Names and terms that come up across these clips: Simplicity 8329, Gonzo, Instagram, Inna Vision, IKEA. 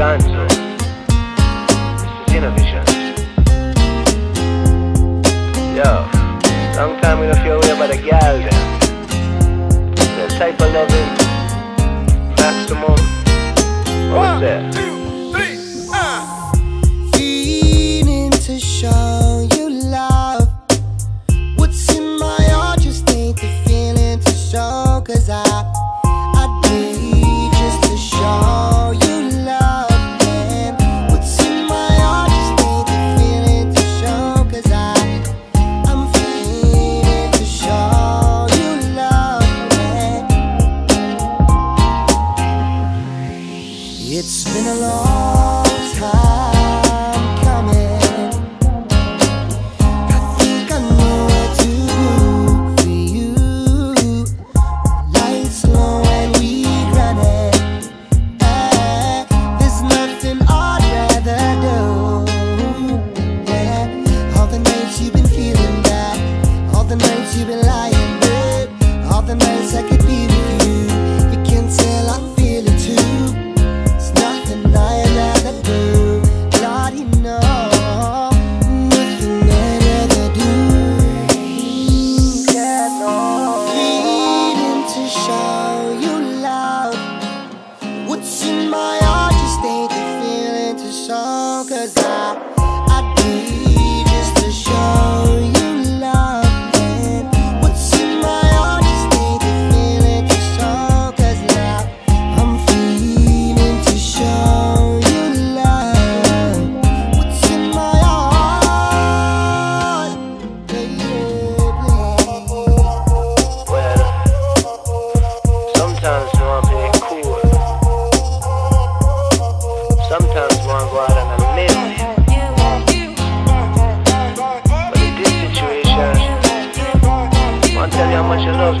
Gonzo. This is Inna Vision. Yo, long time we don't feel weird about a gal then. That type of loving, maximum. What's that? 1, 2, 3, Feeling to show you love. What's in my heart just ain't the feeling to show. 'Cause I need just to show. It's been a long time coming. I think I know what to do for you. Lights low and we running. There's nothing I'd rather do. Yeah. All the nights you've been feeling that, all the nights you've been lying, babe. All the nights I could be with you. You can tell I feel it too. What's in my heart just ain't the feeling to show. 'Cause I need just to show you love. And what's in my heart just ain't the feeling to show. 'Cause now I'm feeling to show you love. What's in my heart, baby. Well, sometimes you want me. Sometimes you wanna go out on a limb, but in this situation, wanna tell you how much I love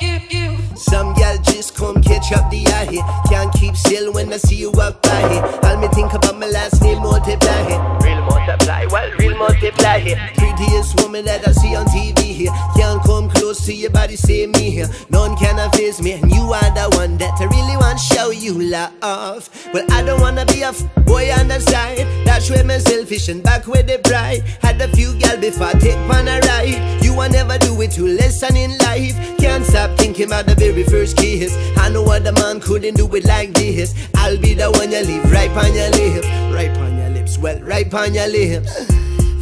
you. Some gal just come catch up the eye here. Can't keep still when I see you up by here. All me think about my last name, multiply here. Real multiply, well, real multiply here. Prettiest woman that I see on TV here. Can't come close to your body, save me here. None can face me, and you are the one that I really want to show you love. Well, I don't wanna be a boy on the side. That's where my selfish and back with the pride. Had a few gal before I take on a ride. You will never do it, you lesson in life. Can't stop thinking about the very first kiss. I know what the man couldn't do it like this. I'll be the one you leave right on your lips. Right on your lips, well, right on your lips.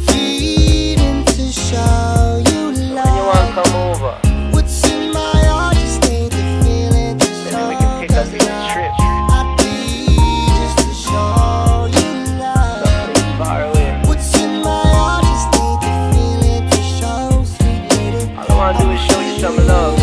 Feeling to show you love. And you wanna come over. Show you some love.